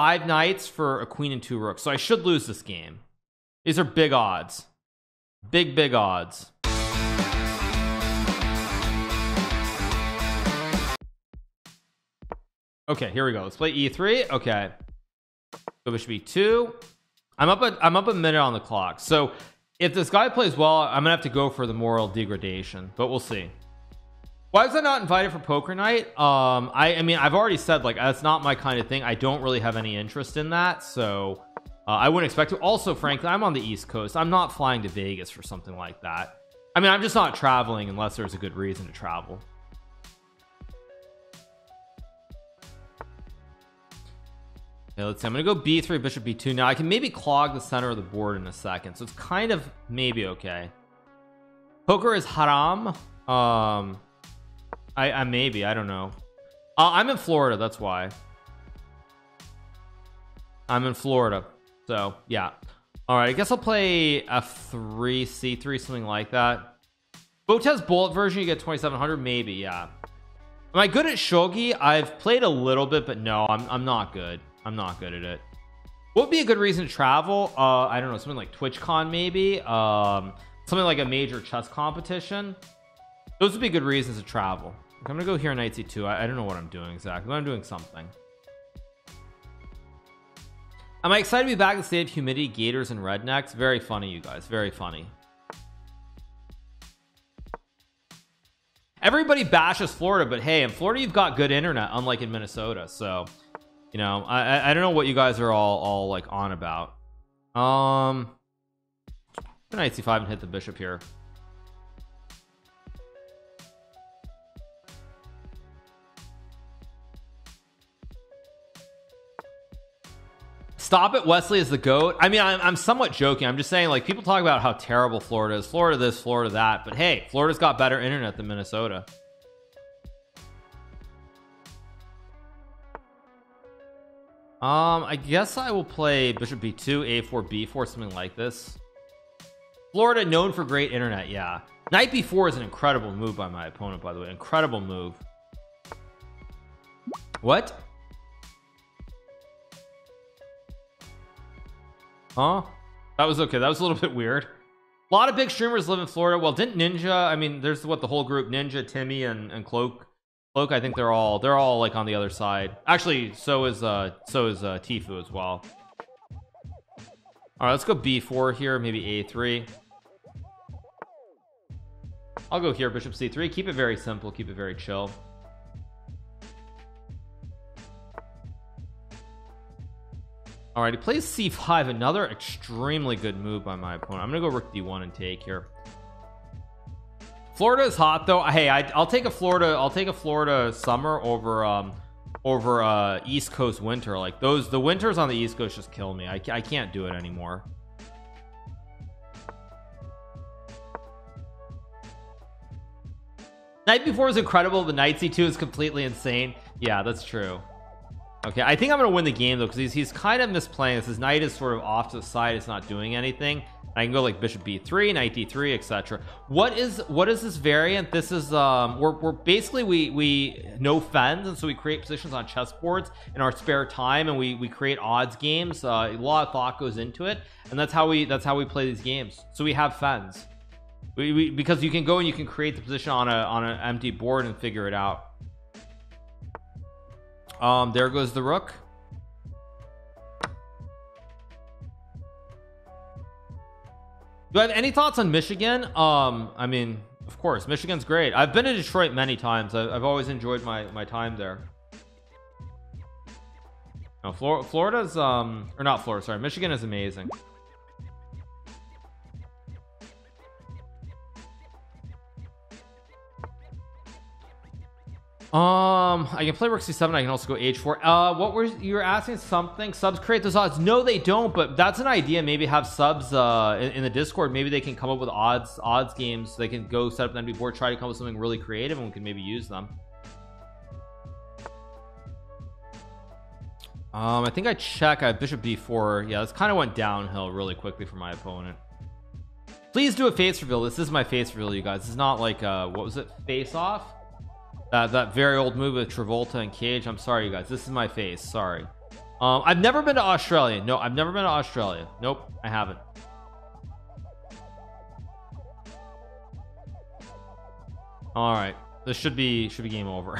Five knights for a queen and two rooks. So I should lose this game. These are big odds. Big, big odds. Okay, here we go. Let's play E3. Okay. So it should be two. I'm up a minute on the clock. So if this guy plays well, I'm gonna have to go for the moral degradation, but we'll see. Why was I not invited for poker night? I mean, I've already said, like, that's not my kind of thing. I don't really have any interest in that, so I wouldn't expect to. Also, frankly, I'm on the East Coast. I'm not flying to Vegas for something like that. I mean, I'm just not traveling unless there's a good reason to travel. Okay, let's see. I'm gonna go b3, bishop b2. Now I can maybe clog the center of the board in a second, so it's kind of maybe okay. Poker is haram. I maybe, I don't know. I'm in Florida, that's why. I'm in Florida, so yeah. All right, I guess I'll play f3, c3, something like that. Botez Bolt version, you get 2,700, maybe, yeah. Am I good at shogi? I've played a little bit, but no, I'm not good. I'm not good at it. What would be a good reason to travel? I don't know, something like TwitchCon maybe, something like a major chess competition. Those would be good reasons to travel. I'm gonna go here in knight c2. I don't know what I'm doing exactly, but I'm doing something. Am I excited to be back in the state of humidity, gators and rednecks? Very funny, you guys, very funny. Everybody bashes Florida, but hey, in Florida you've got good internet, unlike in Minnesota. So, you know, I don't know what you guys are all like on about. Knight c5 and hit the bishop here. Stop it, Wesley is the goat. I mean, I'm somewhat joking. I'm just saying, like, people talk about how terrible Florida is, Florida this, Florida that, but hey, Florida's got better internet than Minnesota. I guess I will play bishop b2, a4, b4, something like this. Florida known for great internet, yeah. Knight b4 is an incredible move by my opponent, by the way. Incredible move. What? Huh? That was okay. That was a little bit weird. A lot of big streamers live in Florida. Well, didn't Ninja? I mean, there's what the whole group: Ninja, Timmy, and Cloak. Cloak, I think they're all like on the other side. Actually, so is Tfue as well. All right, let's go b4 here, maybe a3. I'll go here, bishop c3. Keep it very simple. Keep it very chill. All right, he plays c5, another extremely good move by my opponent. I'm gonna go rook d1 and take here. Florida is hot though. Hey, I'll take a Florida summer over East Coast winter. Like, the winters on the East Coast just kill me. I can't do it anymore. Knight b4 is incredible, but knight c2 is completely insane. Yeah, that's true. Okay, I think I'm gonna win the game though, because he's kind of misplaying this. His knight is sort of off to the side, it's not doing anything. I can go like bishop b3, knight d3, etc. What is this variant? This is we're basically we no fends, and so we create positions on chessboards in our spare time, and we create odds games. A lot of thought goes into it, and that's how we play these games. So we have fends, because you can go and you can create the position on an empty board and figure it out. There goes the rook. Do I have any thoughts on Michigan? I mean, of course, Michigan's great. I've been to Detroit many times. I've always enjoyed my time there. No, Florida's or not Florida, sorry, Michigan is amazing. I can play rook c7. I can also go h4. What were you were asking? Something subs create those odds? No, they don't, but that's an idea. Maybe have subs in the Discord. Maybe they can come up with odds games. They can go set up an empty board, try to come up with something really creative, and we can maybe use them. I think I check. I have bishop b4. Yeah, this kind of went downhill really quickly for my opponent. Please do a face reveal. This is my face reveal, you guys. It's not like what was it, face off? That very old move with Travolta and Cage. I'm sorry, you guys, this is my face, sorry. I've never been to Australia. No, I've never been to Australia. Nope, I haven't. All right, this should be game over.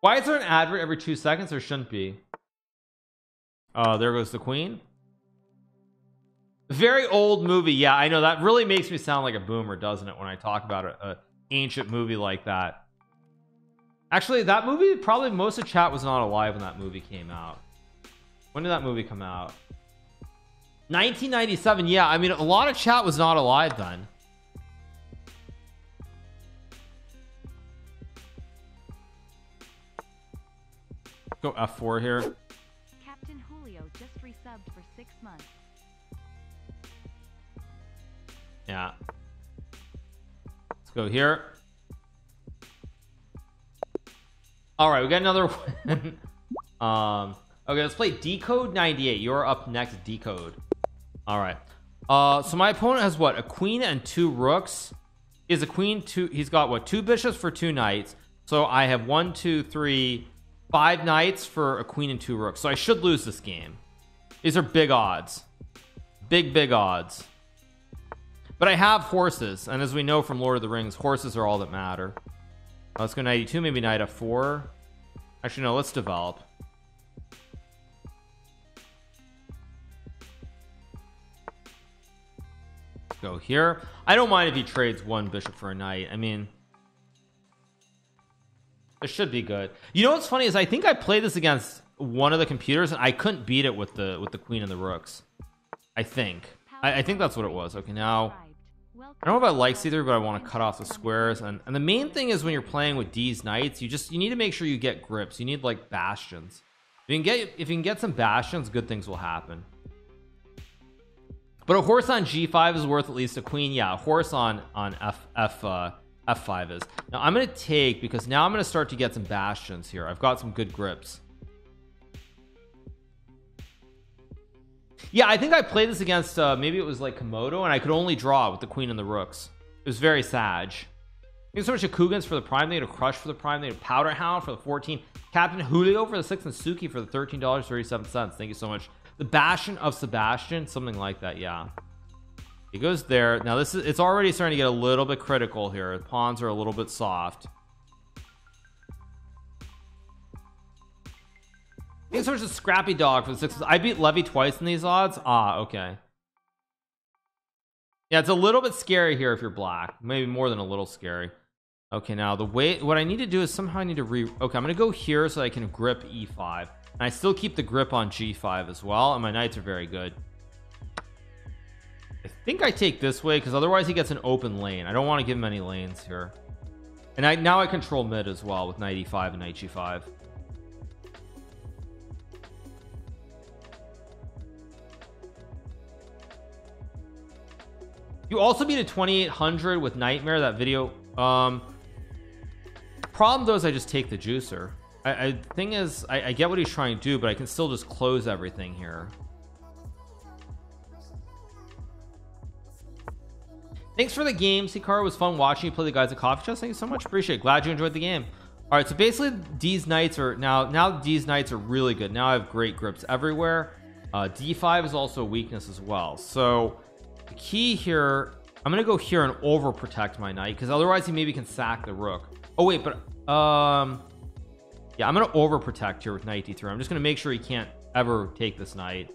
Why is there an advert every 2 seconds? There shouldn't be. There goes the queen. Very old movie. Yeah, I know, that really makes me sound like a boomer, doesn't it, when I talk about an ancient movie like that. Actually, that movie, probably most of chat was not alive when that movie came out. When did that movie come out? 1997. Yeah, I mean, a lot of chat was not alive then. Go F4 here. Captain Julio just resubbed for 6 months. Yeah, let's go here. All right, we got another one. Okay, let's play Decode 98. You're up next, Decode. All right, so my opponent has what, a queen and two rooks. He has a queen, he's got what, two bishops for two knights. So I have 1, 2, 3, 5 knights for a queen and two rooks, so I should lose this game. These are big odds, big odds, but I have horses, and as we know from Lord of the Rings, horses are all that matter. Let's go knight e2, maybe knight f4. Actually no, let's develop. Let's go here. I don't mind if he trades one bishop for a knight. I mean, it should be good. You know what's funny is I think I played this against one of the computers and I couldn't beat it with the queen and the rooks. I think I think that's what it was. Okay, now I don't know if I like either, but I want to cut off the squares, and the main thing is when you're playing with these knights, you need to make sure you get grips. You need like bastions. If you can get some bastions, good things will happen. But a horse on g5 is worth at least a queen. Yeah, a horse on f5 is. Now I'm going to take, because now I'm going to start to get some bastions here. I've got some good grips. Yeah, I think I played this against maybe it was like Komodo, and I could only draw with the queen and the rooks. It was very sad. There's so much of Kugans for the prime. They had a Crush for the prime. They had a Powder Hound for the 14, Captain Julio for the 6, and Suki for the $13.37. Thank you so much. The Bastion of Sebastian, something like that. Yeah, it goes there. Now this is, it's already starting to get a little bit critical here. The pawns are a little bit soft. I think there's a Scrappy Dog for the 6. I beat Levy twice in these odds. Ah, okay. Yeah, it's a little bit scary here if you're black. Maybe more than a little scary. Okay, now the way, what I need to do is somehow I need to okay, I'm gonna go here so I can grip e5, and I still keep the grip on g5 as well, and my knights are very good. I think I take this way because otherwise he gets an open lane. I don't want to give him any lanes here, and now I control mid as well with knight e5 and knight g5. You also beat a 2800 with Nightmare, that video. Problem though is I just take the juicer. Thing is, I get what he's trying to do, but I can still just close everything here. Thanks for the game, Sikara. It was fun watching you play the guys at Coffee Chest. Thank you so much, appreciate it. Glad you enjoyed the game. All right, so basically these knights are now these knights are really good. Now I have great grips everywhere. D5 is also a weakness as well. So the key here, I'm gonna go here and overprotect my knight, because otherwise he maybe can sack the rook. Oh wait, but yeah, I'm gonna overprotect here with knight d3. I'm just gonna make sure he can't ever take this knight.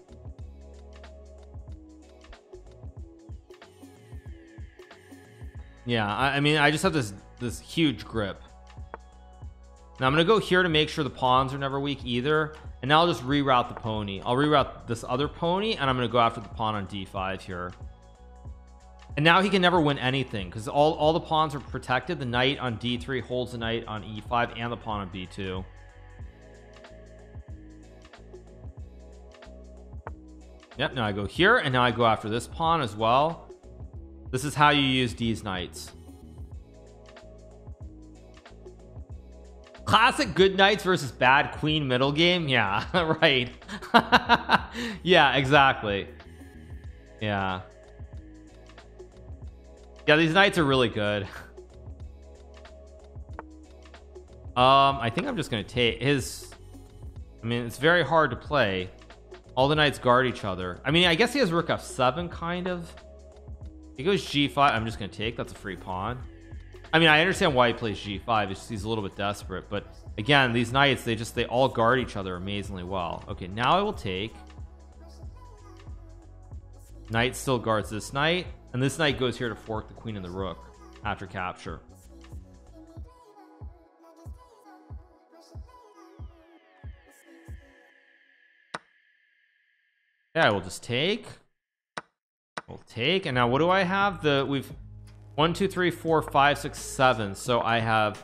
Yeah, I mean, I just have this huge grip. Now I'm gonna go here to make sure the pawns are never weak either, and now I'll just reroute the pony. I'll reroute this other pony, and I'm gonna go after the pawn on d5 here, and now he can never win anything because all the pawns are protected. The knight on d3 holds the knight on e5 and the pawn on b2. Yep, now I go here, and now I go after this pawn as well. This is how you use these knights. Classic good knights versus bad queen middle game. Yeah, right. Yeah, exactly. Yeah, these knights are really good. I think I'm just gonna take his I mean, it's very hard to play. All the knights guard each other. I mean, I guess he has rook f7 kind of. He goes g5. I'm just gonna take. That's a free pawn. I mean, I understand why he plays g5. He's a little bit desperate, but again, these knights, they all guard each other amazingly well. Okay, now I will take. Knight still guards this knight, and this knight goes here to fork the queen and the rook after capture. Yeah, we'll just take. We'll take, and now what do I have? We've 1, 2, 3, 4, 5, 6, 7. So I have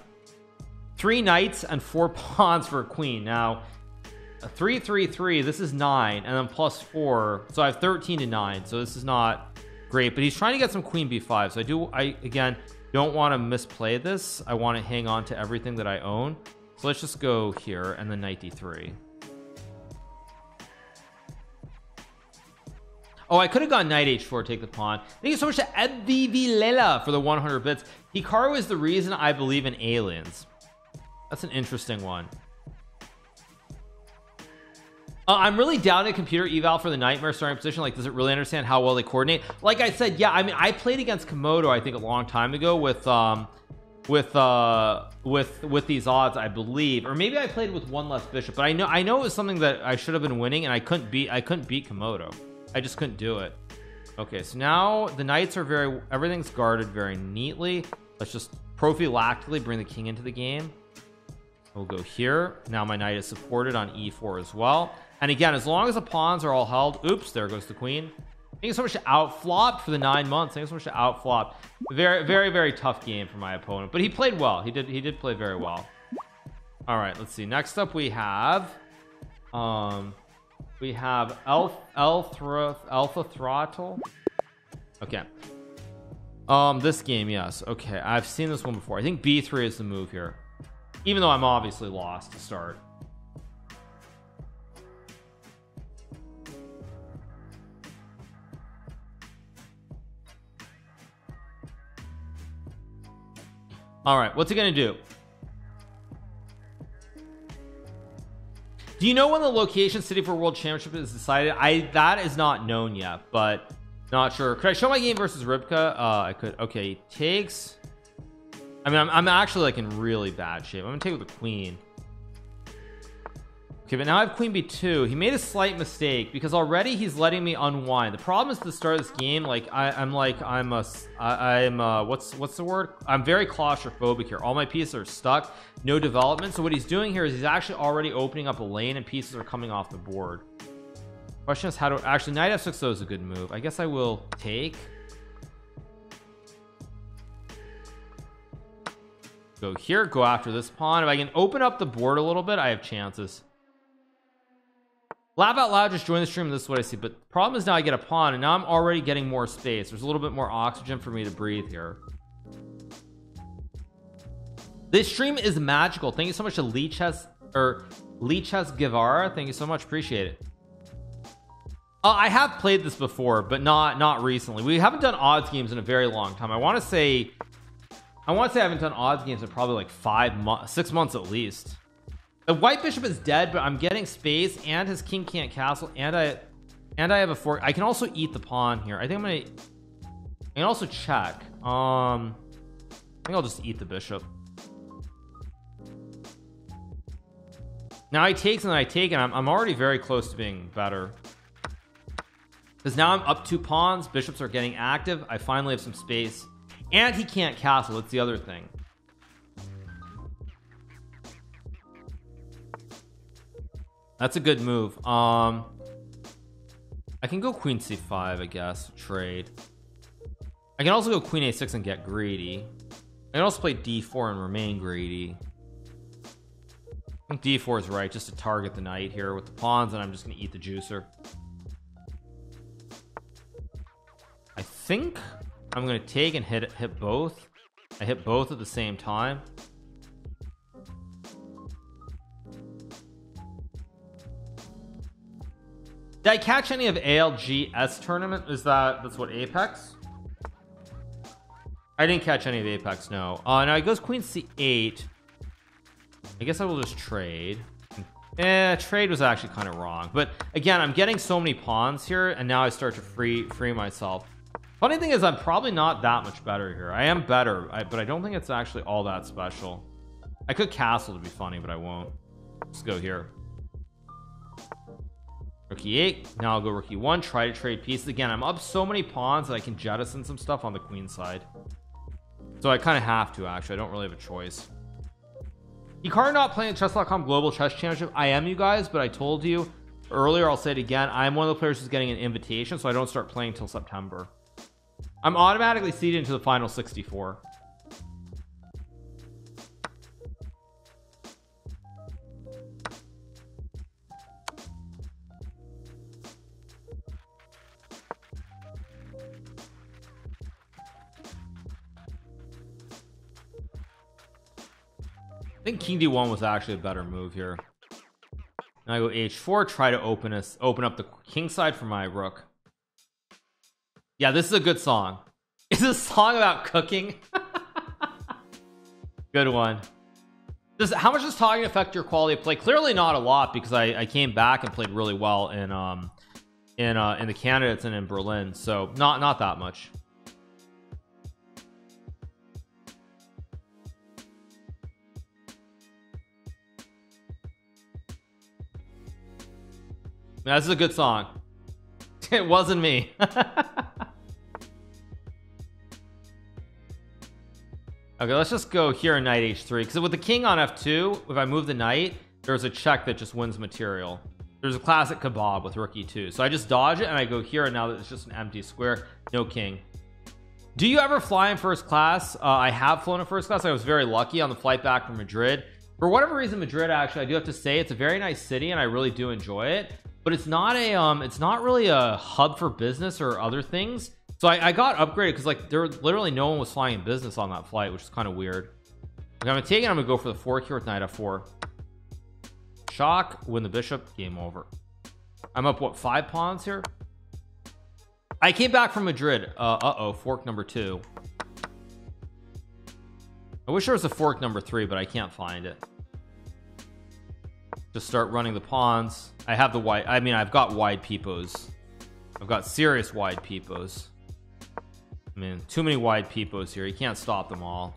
3 knights and 4 pawns for a queen. Now, a 3, 3, 3. This is 9, and then plus 4. So I have 13 to 9. So this is not great, but he's trying to get some queen b5. So I again don't want to misplay this. I want to hang on to everything that I own. So let's just go here and then knight d3. Oh, I could have gone knight h4, take the pawn. Thank you so much to Abdivilela for the 100 bits. Hikaru is the reason I believe in aliens. That's an interesting one. I'm really down at computer eval for the nightmare starting position. Like, does it really understand how well they coordinate? Like I said, yeah, I mean, I played against Komodo, I think a long time ago with these odds, I believe, or maybe I played with one less bishop, but I know it was something that I should have been winning, and I couldn't beat Komodo. I just couldn't do it. Okay, so now the knights are everything's guarded very neatly. Let's just prophylactically bring the king into the game. We'll go here. Now my knight is supported on e4 as well. And again, as long as the pawns are all held. Oops, there goes the queen. Thank you so much to Outflop for the 9 months. Thank you so much to Outflop. Very, very, very tough game for my opponent, but he played well. He did play very well. All right, let's see. Next up we have Alpha Throttle. Okay. This game, yes. Okay, I've seen this one before. I think B3 is the move here, even though I'm obviously lost to start. All right, what's he gonna do? Do you know when the location city for World Championship is decided? That is not known yet, but not sure. Could I show my game versus Rybka? I could. Okay, he takes. I mean, I'm actually like in really bad shape. I'm gonna take with the queen. Okay, but now I have queen b2. He made a slight mistake because already he's letting me unwind. The problem is at the start of this game, what's the word? I'm very claustrophobic here. All my pieces are stuck, no development. So what he's doing here is he's actually already opening up a lane and pieces are coming off the board. Question is, how do actually knight f6 though is a good move. I guess I will take. Go here, go after this pawn. If I can open up the board a little bit, I have chances. Laugh out loud, just join the stream, and this is what I see. But the problem is now I get a pawn, and now I'm already getting more space. There's a little bit more oxygen for me to breathe here. This stream is magical. Thank you so much to Lichess Guevara. Thank you so much, appreciate it. I have played this before, but not recently. We haven't done odds games in a very long time. I want to say I haven't done odds games in probably like 6 months at least. The white bishop is dead, but I'm getting space, and his king can't castle, and I have a fork. I can also eat the pawn here. I think I can also check. I think I'll just eat the bishop. Now he takes, and then I take, and I'm already very close to being better because now I'm up 2 pawns. Bishops are getting active. I finally have some space, and he can't castle. That's the other thing. That's a good move. I can go queen c5, I guess, trade. I can also go queen a6 and get greedy. I can also play d4 and remain greedy. I think d4 is right, just to target the knight here with the pawns, and I'm just gonna eat the juicer. I think I'm gonna take and hit both. I hit both at the same time. Did I catch any of ALGS tournament? Is that's what Apex? I didn't catch any of Apex, no. Now it goes queen c8. I guess I will just trade and Eh, trade was actually kind of wrong, but again, I'm getting so many pawns here, and now I start to free myself. Funny thing is, I'm probably not that much better here. I am better, but I don't think it's actually all that special. I could castle to be funny, but I won't. Let's go here. Rookie 8. Now I'll go rookie 1. Try to trade pieces again. I'm up so many pawns that I can jettison some stuff on the queen side. So I kind of have to, actually. I don't really have a choice. Hikaru not playing chess.com global chess championship. I am, you guys, but I told you earlier, I'll say it again, I'm one of the players who's getting an invitation, so I don't start playing till September. I'm automatically seeded into the final 64. I think king d1 was actually a better move here. Now I go h4, try to open up the king side for my rook. Yeah, this is a good song. It's a song about cooking. Good one. How much does talking affect your quality of play? Clearly not a lot, because I came back and played really well in the candidates and in Berlin, so not that much. Yeah, this is a good song. It wasn't me. Okay, let's just go here in knight h3, because with the king on f2, if I move the knight, there's a check that just wins material. There's a classic kebab with rookie 2, so I just dodge it and I go here, and now that it's just an empty square, no king. Do you ever fly in first class? I have flown in first class. I was very lucky on the flight back from Madrid. For whatever reason, Madrid, actually, I do have to say, it's a very nice city and I really do enjoy it, but it's not a it's not really a hub for business or other things, so I got upgraded because like there literally no one was flying in business on that flight, which is kind of weird. Okay, I'm gonna take it. I'm gonna go for the fork here with knight f4. Shock, win the bishop, game over. I'm up what, 5 pawns here? I came back from Madrid. Uh-oh, fork number 2. I wish there was a fork number 3, but I can't find it. Just start running the pawns. I have the wide, I mean, I've got wide peepos. I've got serious wide peepos. I mean, too many wide peepos here. You can't stop them all.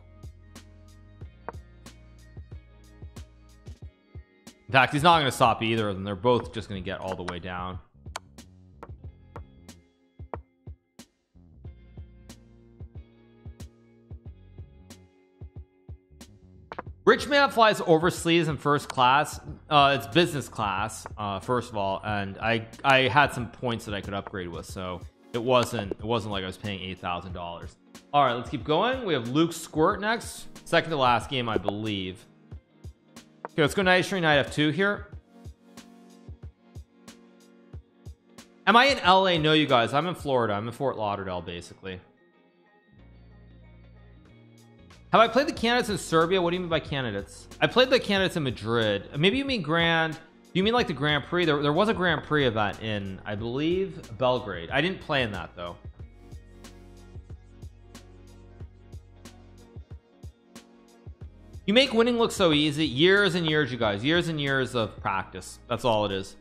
In fact, he's not going to stop either of them. They're both just going to get all the way down. Rich man flies overseas in first class. It's business class, first of all, and I had some points that I could upgrade with, so it wasn't like I was paying $8,000. All right, let's keep going. We have Luke Squirt next, second to last game, I believe. Okay, let's go knight h3, knight f2 here. Am I in LA? No, you guys, I'm in Florida. I'm in Fort Lauderdale, basically. Have I played the candidates in Serbia? What do you mean by candidates? I played the candidates in Madrid. Maybe you mean Grand. Do you mean like the Grand Prix? There was a Grand Prix event in, I believe, Belgrade. I didn't play in that though. You make winning look so easy. Years and years, you guys. Years and years of practice. That's all it is.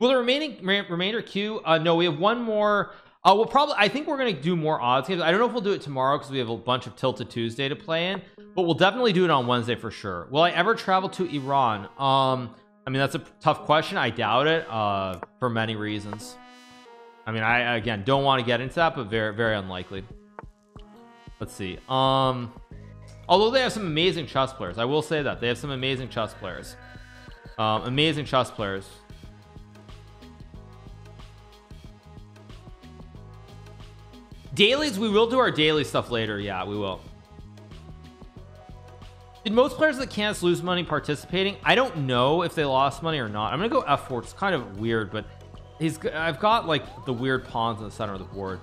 Will the remainder queue? No, we have one more. We'll probably, I think we're going to do more odds games. I don't know if we'll do it tomorrow because we have a bunch of Tilted Tuesday to play in, but we'll definitely do it on Wednesday for sure. Will I ever travel to Iran? I mean, that's a tough question. I doubt it, for many reasons. I mean, I, again, don't want to get into that, but very, very unlikely. Let's see. Although they have some amazing chess players, I will say that they have some amazing chess players, Dailies, we will do our daily stuff later. Yeah, we will. Did most players that can't lose money participating? I don't know if they lost money or not. I'm gonna go f4. It's kind of weird, but I've got like the weird pawns in the center of the board.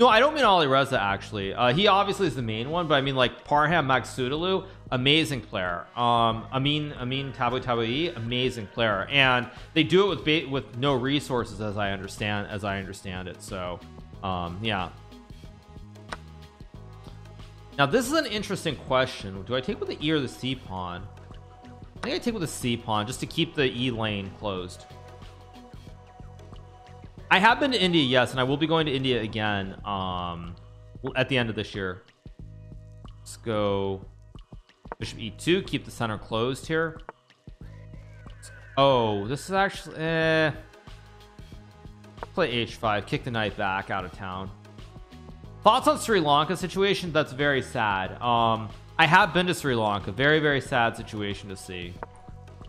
No, I don't mean Ali Reza, actually. He obviously is the main one, but I mean like Parham Maghsoodloo, amazing player. Amin Tabatabaei, amazing player, and they do it with no resources, as I understand it. So yeah, now this is an interesting question. Do I take with the e or the c pawn? I think I take with a C pawn just to keep the E lane closed. I have been to India, yes, and I will be going to India again at the end of this year. Let's go bishop e2, keep the center closed here. Oh, this is actually play h5, kick the knight back out of town. Thoughts on Sri Lanka situation? That's very sad. I have been to Sri Lanka. Very, very sad situation to see.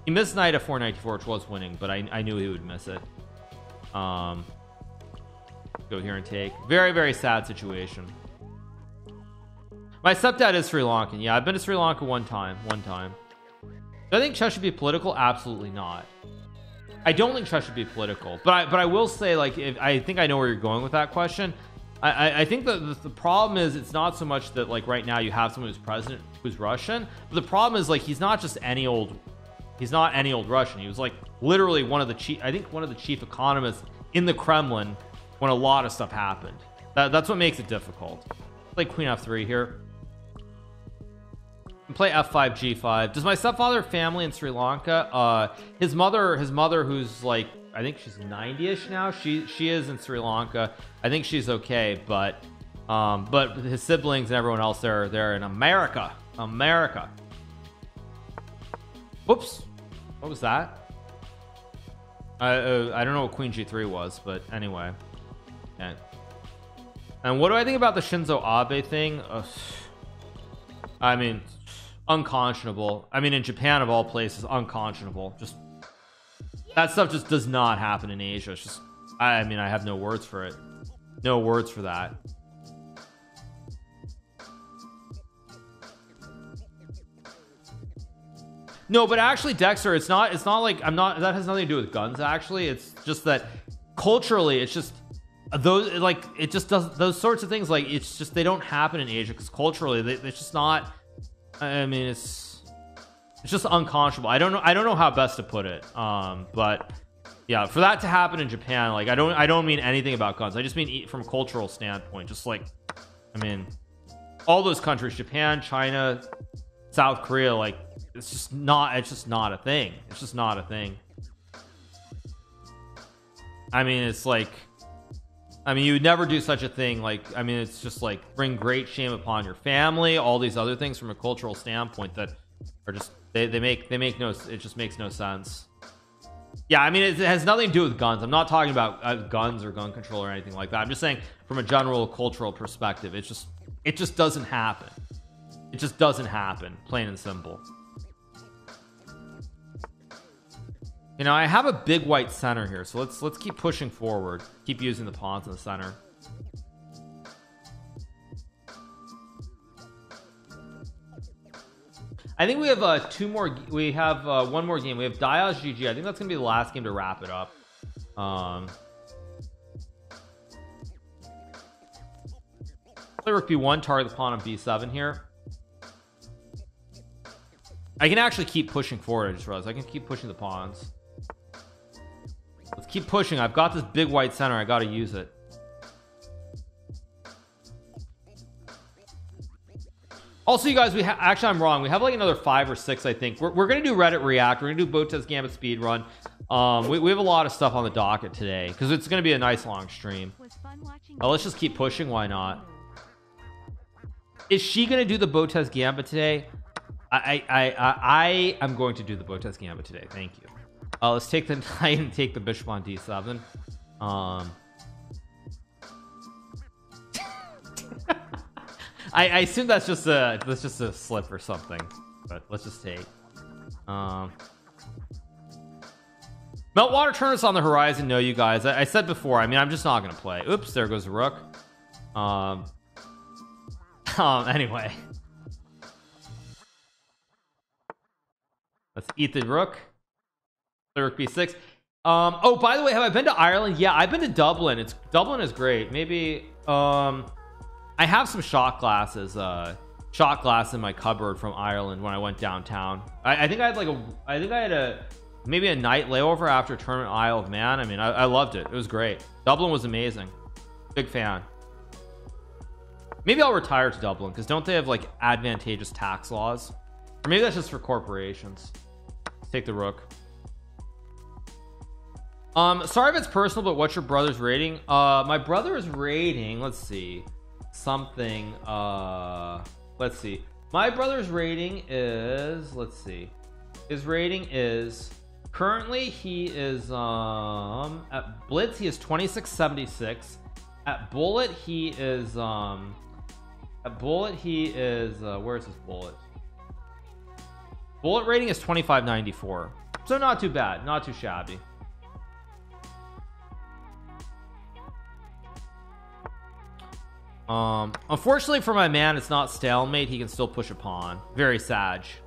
He missed knight f4 94, which was winning, but I knew he would miss it. Go here and take. Very, very sad situation. My stepdad is Sri Lankan. Yeah, I've been to Sri Lanka one time. Do I think chess should be political? Absolutely not. I don't think chess should be political, but I will say, like, if I think I know where you're going with that question. I think that the problem is it's not so much that, like, right now you have someone who's president who's Russian, but the problem is, like, he's not any old Russian. He was, like, literally one of the chief economists in the Kremlin when a lot of stuff happened. That's what makes it difficult. Play queen f3 here and play f5 g5. Does my stepfather have family in Sri Lanka? His mother, who's, like, I think she's 90-ish now, she is in Sri Lanka. I think she's okay, but his siblings and everyone else, they're in America. Whoops, what was that? I don't know what queen g3 was, but anyway. Okay. And what do I think about the Shinzo Abe thing? Ugh. I mean, unconscionable. I mean, in Japan of all places, unconscionable. Just that stuff just does not happen in Asia. It's just, I mean, I have no words for it. No words for that. No, but actually, Dexter, it's not like I'm not, that has nothing to do with guns. Actually, it's just that culturally, it's just those, like, it just does those sorts of things, like, it's just, they don't happen in Asia because culturally it's just not, I mean, it's just unconscionable. I don't know how best to put it, but yeah, for that to happen in Japan, like, I don't mean anything about guns. I just mean from a cultural standpoint, just like, I mean, all those countries, Japan, China, South Korea, like, it's just not a thing. I mean, it's like, I mean, you would never do such a thing. Like, I mean, it's just like bring great shame upon your family, all these other things from a cultural standpoint that are just, they make no, it just makes no sense. Yeah, I mean, it has nothing to do with guns. I'm not talking about guns or gun control or anything like that. I'm just saying from a general cultural perspective, it just doesn't happen. It just doesn't happen, plain and simple. You know, I have a big white center here, so let's keep pushing forward, keep using the pawns in the center. I think we have two more, we have one more game. We have Diaz GG. I think that's gonna be the last game to wrap it up. Play rook b1, target the pawn on b7 here. I can actually keep pushing forward. I just realized I can keep pushing the pawns. Let's keep pushing. I've got this big white center. I got to use it. Also, you guys, we actually, I'm wrong. We have like another 5 or 6. I think we're going to do Reddit React. We're going to do Botez Gambit speed run. We have a lot of stuff on the docket today because it's going to be a nice long stream. Now, let's just keep pushing. Why not? Is she going to do the Botez Gambit today? I am going to do the Botez Gambit today. Thank you. Let's take the knight and take the bishop on d7. I assume that's just a slip or something, but let's just take. Meltwater Turner's on the horizon. No, you guys, I said before, I mean, I'm just not gonna play. Oops, there goes the rook. Anyway, let's eat the rook. The rook b6. Oh, by the way, have I been to Ireland? Yeah, I've been to Dublin. Dublin is great. Maybe I have some shot glass in my cupboard from Ireland when I went downtown. I think I had like maybe a night layover after a tournament in Isle of Man. I mean, I loved it. It was great. Dublin was amazing. Big fan. Maybe I'll retire to Dublin because don't they have like advantageous tax laws? Or maybe that's just for corporations. Take the rook. Sorry if it's personal, but what's your brother's rating? My brother is rating, let's see, something, let's see, my brother's rating is, let's see, his rating is currently, he is at Blitz he is 2676. At Bullet he is where's his Bullet? Bullet rating is 2594, so not too bad, not too shabby. Unfortunately for my man, it's not stalemate. He can still push a pawn. Very sage.